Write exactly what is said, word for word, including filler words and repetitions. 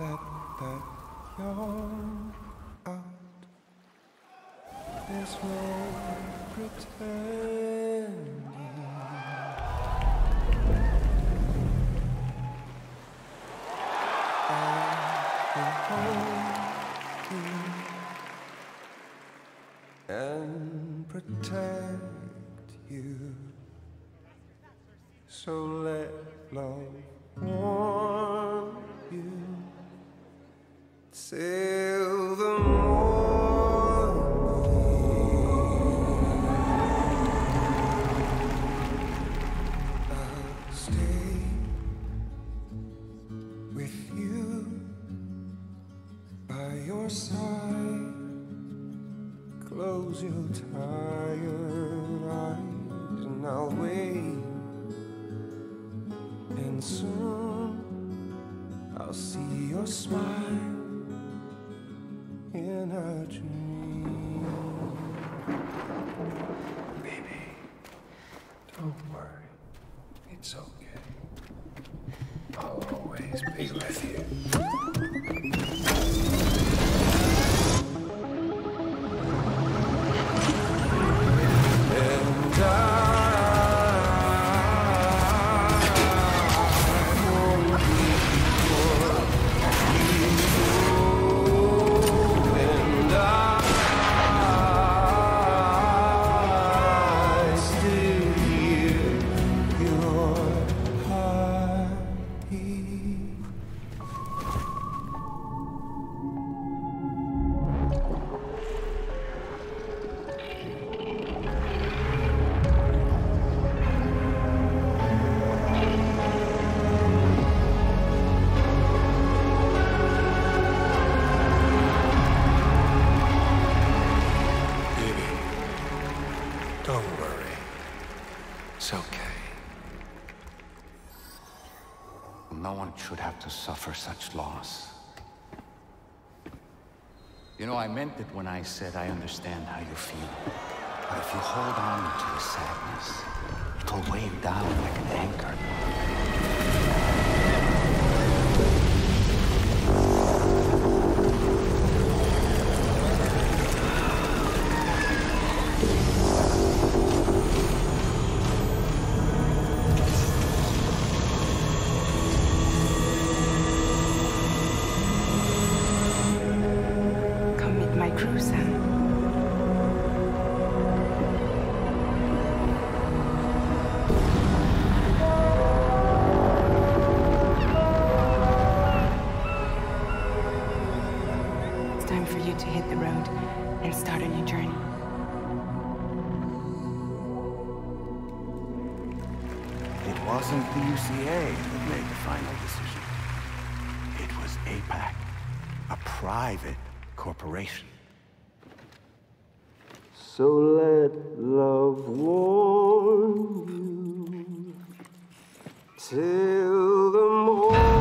let that yawn out. There's no pretending. I will hold you and protect you. So let love warn you till the morning. I'll stay with you, by your side. Close your tired eyes and I'll wait. And soon I'll see your smile in a dream. Baby, don't worry. It's okay. I'll always be with you. Don't worry. It's okay. No one should have to suffer such loss. You know, I meant it when I said I understand how you feel. But if you hold on to the sadness, it'll wave down like an anchor. It's time for you to hit the road and start a new journey. It wasn't the U C A that made the final decision. It was APAC, a private corporation. So let love warn you till the morning.